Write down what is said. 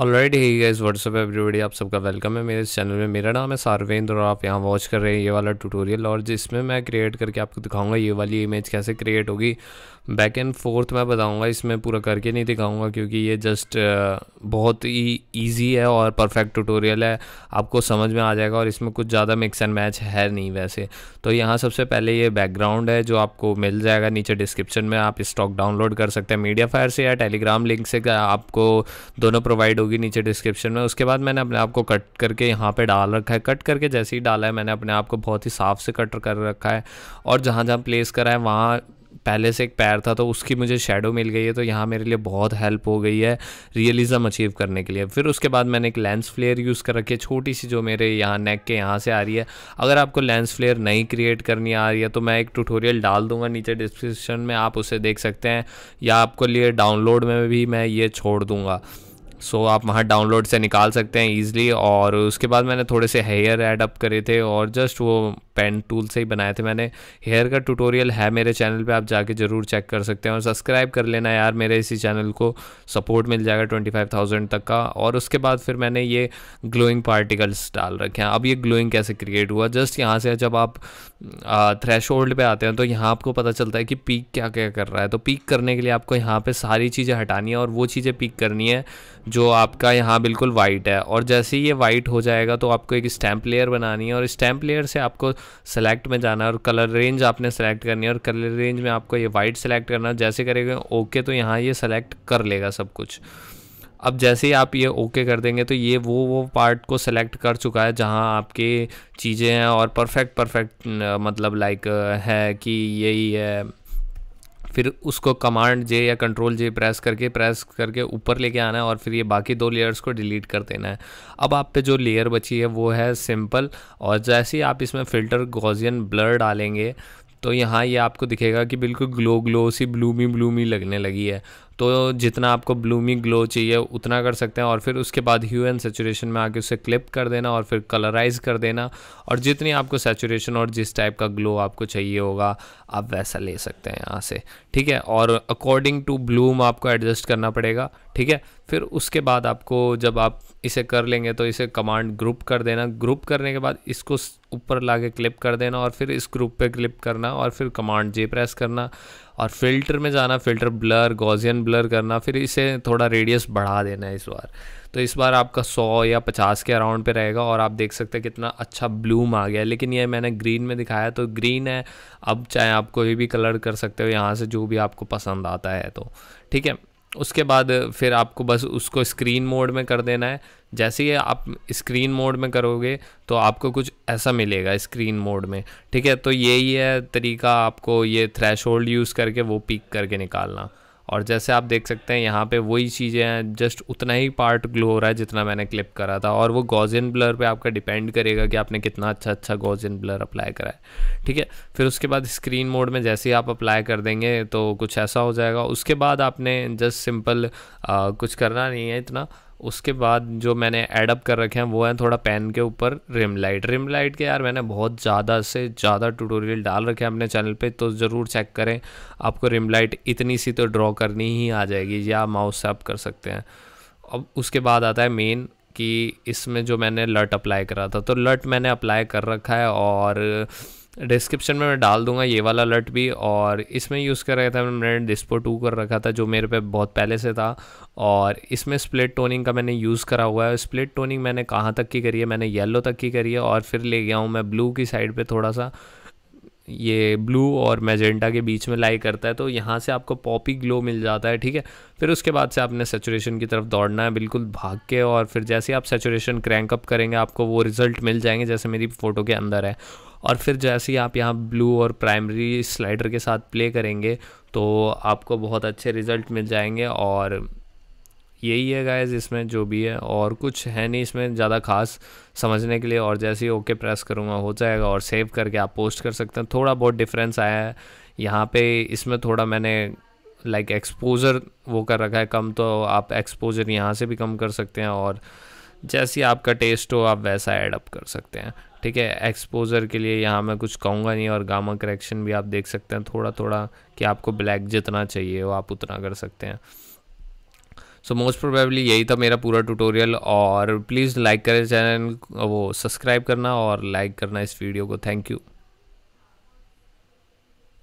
Alright hi guys, what's up everybody, आप सबका welcome है मेरे चैनल में। मेरा नाम है सारवेंद्र और आप यहाँ वॉच कर रहे हैं ये वाला ट्यूटोरियल, और जिसमें मैं क्रिएट करके आपको दिखाऊंगा ये वाली इमेज कैसे क्रिएट होगी। बैक एंड फोर्थ मैं बताऊंगा, इसमें पूरा करके नहीं दिखाऊंगा क्योंकि ये जस्ट बहुत ही ईजी है और परफेक्ट ट्यूटोरियल है, आपको समझ में आ जाएगा और इसमें कुछ ज़्यादा मिक्स एंड मैच है नहीं वैसे तो। यहाँ सबसे पहले ये बैकग्राउंड है जो आपको मिल जाएगा नीचे डिस्क्रिप्शन में, आप स्टॉक डाउनलोड कर सकते हैं मीडियाफायर से या टेलीग्राम लिंक से, आपको दोनों प्रोवाइड नीचे डिस्क्रिप्शन में। उसके बाद मैंने अपने आप को कट करके यहाँ पे डाल रखा है, कट करके जैसे ही डाला है मैंने अपने आप को बहुत ही साफ से कट कर रखा है, और जहाँ जहाँ प्लेस करा है वहाँ पहले से एक पैर था तो उसकी मुझे शेडो मिल गई है, तो यहाँ मेरे लिए बहुत हेल्प हो गई है रियलिज्म अचीव करने के लिए। फिर उसके बाद मैंने एक लेंस फ्लेयर यूज़ कर रखी है छोटी सी, जो मेरे यहाँ नेक के यहाँ से आ रही है। अगर आपको लेंस फ्लेयर नहीं क्रिएट करनी आ रही है तो मैं एक ट्यूटोरियल डाल दूँगा नीचे डिस्क्रिप्शन में, आप उसे देख सकते हैं, या आपको लिए डाउनलोड में भी मैं ये छोड़ दूँगा, सो आप वहाँ डाउनलोड से निकाल सकते हैं ईजिली। और उसके बाद मैंने थोड़े से हेयर ऐड अप करे थे और जस्ट वो पेन टूल से ही बनाए थे मैंने। हेयर का ट्यूटोरियल है मेरे चैनल पे, आप जाके ज़रूर चेक कर सकते हैं और सब्सक्राइब कर लेना यार मेरे इसी चैनल को, सपोर्ट मिल जाएगा 25,000 तक का। और उसके बाद फिर मैंने ये ग्लोइंग पार्टिकल्स डाल रखे हैं। अब ये ग्लोइंग कैसे क्रिएट हुआ, जस्ट यहाँ से जब आप थ्रेशोल्ड पे आते हैं तो यहाँ आपको पता चलता है कि पीक क्या क्या कर रहा है, तो पीक करने के लिए आपको यहाँ पर सारी चीज़ें हटानी है और वो चीज़ें पीक करनी है जो आपका यहाँ बिल्कुल वाइट है। और जैसे ही ये वाइट हो जाएगा तो आपको एक स्टैम्प लेयर बनानी है और स्टैम्प लेयर से आपको सेलेक्ट में जाना है और कलर रेंज आपने सेलेक्ट करनी है और कलर रेंज में आपको ये वाइट सेलेक्ट करना है। जैसे करेंगे ओके तो यहाँ ये सेलेक्ट कर लेगा सब कुछ। अब जैसे ही आप ये ओके कर देंगे तो ये वो पार्ट को सेलेक्ट कर चुका है जहाँ आपके चीज़ें हैं और परफेक्ट मतलब लाइक है कि यही है। फिर उसको कमांड जे या कंट्रोल जे प्रेस करके ऊपर लेके आना है और फिर ये बाकी दो लेयर्स को डिलीट कर देना है। अब आप पे जो लेयर बची है वो है सिंपल, और जैसे ही आप इसमें फ़िल्टर गॉसियन ब्लर डालेंगे तो यहाँ ये आपको दिखेगा कि बिल्कुल ग्लो सी ब्लूमी लगने लगी है, तो जितना आपको ब्लूमी ग्लो चाहिए उतना कर सकते हैं। और फिर उसके बाद ह्यू एंड सेचुरेशन में आके उसे क्लिप कर देना और फिर कलराइज़ कर देना, और जितनी आपको सेचुरेशन और जिस टाइप का ग्लो आपको चाहिए होगा आप वैसा ले सकते हैं यहाँ से, ठीक है। और अकॉर्डिंग टू ब्लूम आपको एडजस्ट करना पड़ेगा, ठीक है। फिर उसके बाद आपको जब आप इसे कर लेंगे तो इसे कमांड ग्रुप कर देना, ग्रुप करने के बाद इसको ऊपर ला के क्लिप कर देना और फिर इस ग्रुप पे क्लिप करना और फिर कमांड जे प्रेस करना और फ़िल्टर में जाना, फ़िल्टर ब्लर गॉसियन ब्लर करना, फिर इसे थोड़ा रेडियस बढ़ा देना है इस बार, तो इस बार आपका 100 या 50 के अराउंड पे रहेगा। और आप देख सकते हैं कितना अच्छा ब्लूम आ गया है, लेकिन ये मैंने ग्रीन में दिखाया तो ग्रीन है। अब चाहे आप कोई भी कलर कर सकते हो यहाँ से जो भी आपको पसंद आता है, तो ठीक है। उसके बाद फिर आपको बस उसको स्क्रीन मोड में कर देना है। जैसे ही आप स्क्रीन मोड में करोगे तो आपको कुछ ऐसा मिलेगा स्क्रीन मोड में, ठीक है। तो यही है तरीका, आपको ये थ्रेशोल्ड यूज़ करके वो पिक करके निकालना। और जैसे आप देख सकते हैं यहाँ पे वही चीज़ें हैं, जस्ट उतना ही पार्ट ग्लो हो रहा है जितना मैंने क्लिप करा था, और वो गॉसियन ब्लर पे आपका डिपेंड करेगा कि आपने कितना अच्छा गॉसियन ब्लर अप्लाई करा है, ठीक है। फिर उसके बाद स्क्रीन मोड में जैसे ही आप अप्लाई कर देंगे तो कुछ ऐसा हो जाएगा। उसके बाद आपने जस्ट सिंपल कुछ करना नहीं है इतना। उसके बाद जो मैंने ऐड अप कर रखे हैं वो है थोड़ा पेन के ऊपर रिम लाइट के, यार मैंने बहुत ज़्यादा से ज़्यादा ट्यूटोरियल डाल रखे हैं अपने चैनल पे, तो ज़रूर चेक करें। आपको रिम लाइट इतनी सी तो ड्रॉ करनी ही आ जाएगी, या माउस से आप कर सकते हैं। अब उसके बाद आता है मेन, कि इसमें जो मैंने लट अप्लाई करा था, तो लट मैंने अप्लाई कर रखा है और डिस्क्रिप्शन में मैं डाल दूंगा ये वाला लट भी। और इसमें यूज़ कर रहा था मैंने डिस्पो 2 कर रखा था जो मेरे पे बहुत पहले से था, और इसमें स्प्लिट टोनिंग का मैंने यूज़ करा हुआ है। स्प्लिट टोनिंग मैंने कहाँ तक की करी है, मैंने येलो तक की करी है, और फिर ले गया हूँ मैं ब्लू की साइड पे, थोड़ा सा ये ब्लू और मैजेंटा के बीच में लाई करता है, तो यहाँ से आपको पॉपी ग्लो मिल जाता है, ठीक है। फिर उसके बाद से आपने सेचुरेशन की तरफ दौड़ना है बिल्कुल भाग के, और फिर जैसे आप सेचुरेशन क्रैंकअप करेंगे आपको वो रिज़ल्ट मिल जाएंगे जैसे मेरी फ़ोटो के अंदर है। और फिर जैसे ही आप यहाँ ब्लू और प्राइमरी स्लाइडर के साथ प्ले करेंगे तो आपको बहुत अच्छे रिज़ल्ट मिल जाएंगे। और यही है गाइस इसमें जो भी है, और कुछ है नहीं इसमें ज़्यादा खास समझने के लिए। और जैसे ही ओके प्रेस करूँगा हो जाएगा, और सेव करके आप पोस्ट कर सकते हैं। थोड़ा बहुत डिफरेंस आया है यहाँ पे, इसमें थोड़ा मैंने लाइक एक्सपोज़र वो कर रखा है कम, तो आप एक्सपोज़र यहाँ से भी कम कर सकते हैं, और जैसी आपका टेस्ट हो आप वैसा ऐड अप कर सकते हैं, ठीक है। एक्सपोज़र के लिए यहाँ मैं कुछ कहूँगा नहीं, और गामा करेक्शन भी आप देख सकते हैं थोड़ा कि आपको ब्लैक जितना चाहिए हो आप उतना कर सकते हैं। सो मोस्ट प्रोबेबली यही था मेरा पूरा ट्यूटोरियल। और प्लीज़ लाइक करें चैनल, वो सब्सक्राइब करना और लाइक करना इस वीडियो को। Thank you.